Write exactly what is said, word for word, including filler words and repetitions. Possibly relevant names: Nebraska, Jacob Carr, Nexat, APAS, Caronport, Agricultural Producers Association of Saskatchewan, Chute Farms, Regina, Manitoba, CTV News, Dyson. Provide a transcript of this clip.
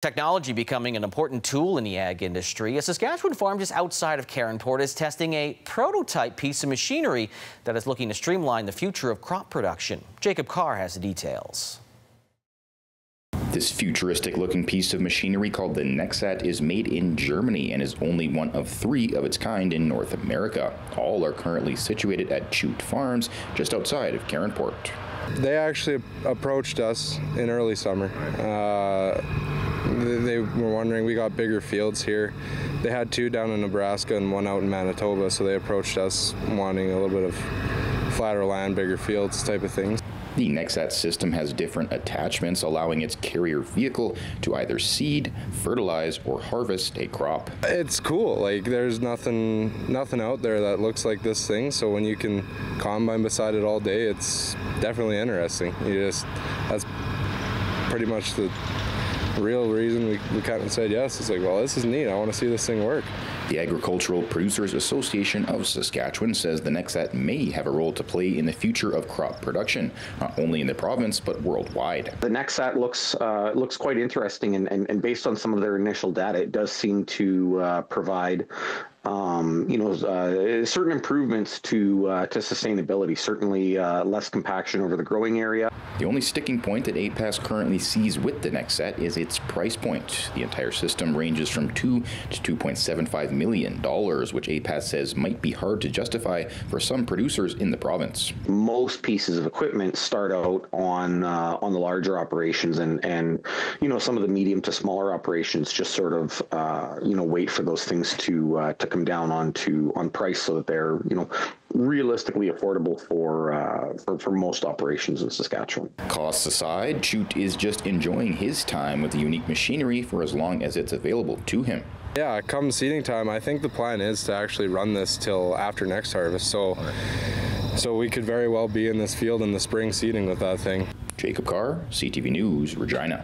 Technology becoming an important tool in the ag industry. A Saskatchewan farm just outside of Caronport is testing a prototype piece of machinery that is looking to streamline the future of crop production. Jacob Carr has the details. This futuristic-looking piece of machinery called the Nexat is made in Germany and is only one of three of its kind in North America. All are currently situated at Chute Farms, just outside of Caronport. They actually approached us in early summer. Uh, They were wondering, we got bigger fields here. They had two down in Nebraska and one out in Manitoba, so they approached us wanting a little bit of flatter land, bigger fields type of things. The Nexat system has different attachments, allowing its carrier vehicle to either seed, fertilize, or harvest a crop. It's cool. Like, there's nothing, nothing out there that looks like this thing. So when you can combine beside it all day, it's definitely interesting. You just, that's pretty much the real reason we, we kind of said yes. It's like, well, this is neat. I want to see this thing work. The Agricultural Producers Association of Saskatchewan says the Nexat may have a role to play in the future of crop production, not only in the province, but worldwide. The Nexat looks uh, looks quite interesting, and, and, and based on some of their initial data, it does seem to uh, provide Um, you know, uh, certain improvements to uh, to sustainability, certainly uh, less compaction over the growing area. The only sticking point that A P A S currently sees with the Nexat is its price point. The entire system ranges from two to two point seven five million dollars, which A P A S says might be hard to justify for some producers in the province. Most pieces of equipment start out on uh, on the larger operations, and and you know, some of the medium to smaller operations just sort of uh, you know, wait for those things to uh, to come down on to on price so that they're, you know, realistically affordable for, uh, for for most operations in Saskatchewan. Costs aside, Chute is just enjoying his time with the unique machinery for as long as it's available to him. Yeah, come seeding time, I think the plan is to actually run this till after next harvest. So, so we could very well be in this field in the spring seeding with that thing. Jacob Carr, C T V News, Regina.